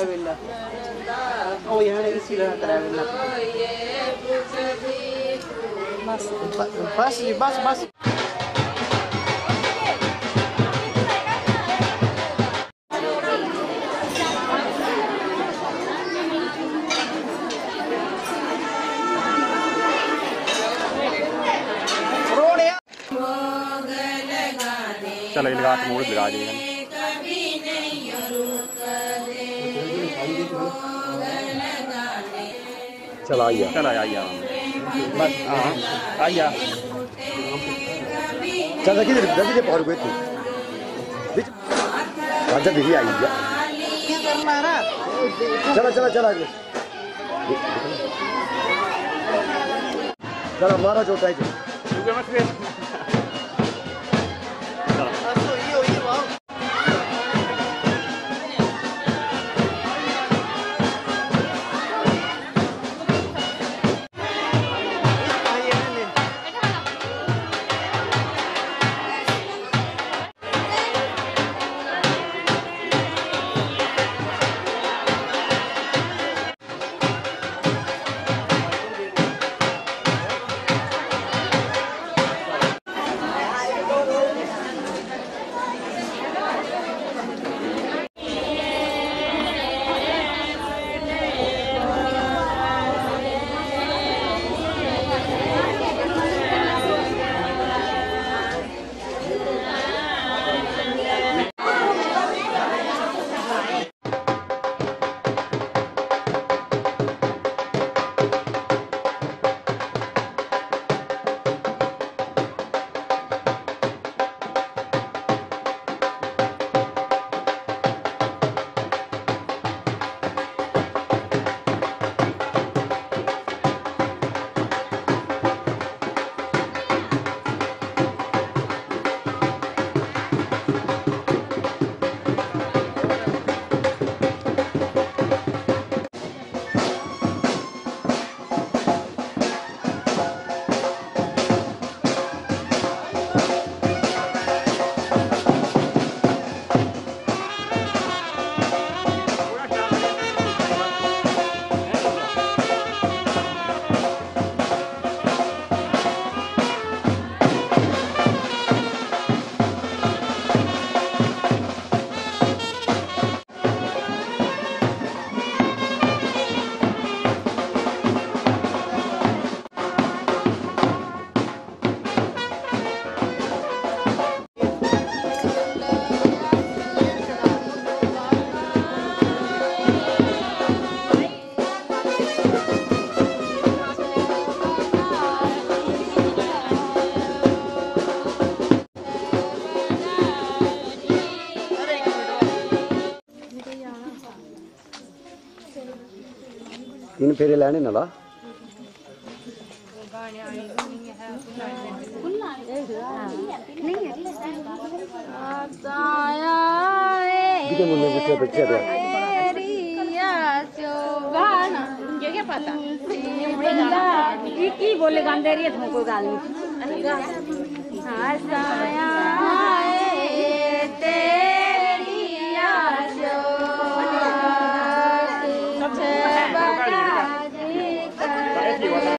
Taravilla. Oh, yeah, I see that Taravilla. Bus. चलो ये लगात मोड़ लगा दिए हैं। चला आया। बस हाँ आया। चल किधर पहुँच गए तू? राजा दीदी आई है। चला चला मारा छोटा है। इन फेरे लेने ना ला पता बोले गांधी